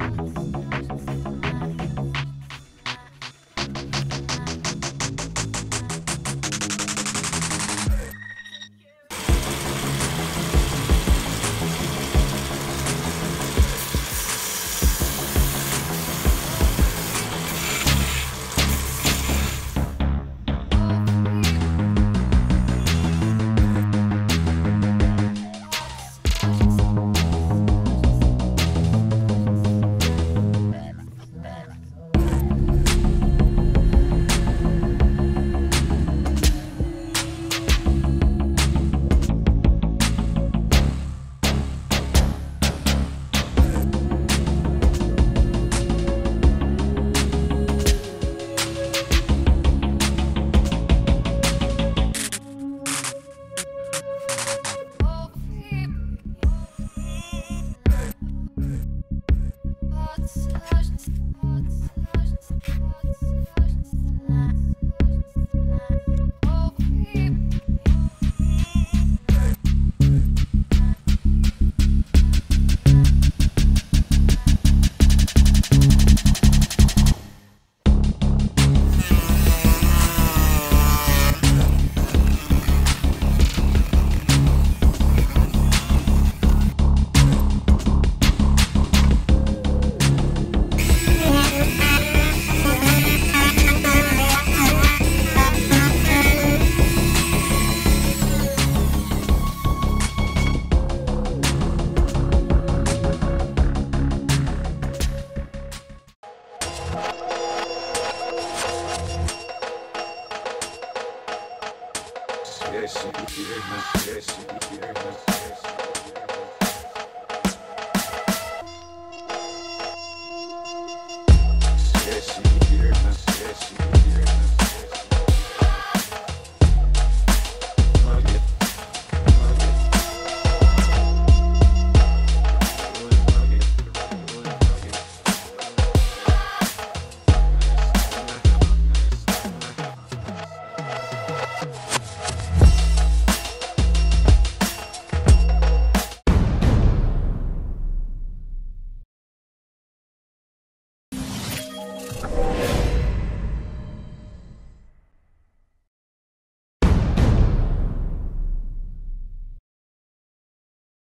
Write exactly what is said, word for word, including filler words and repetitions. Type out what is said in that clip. whip.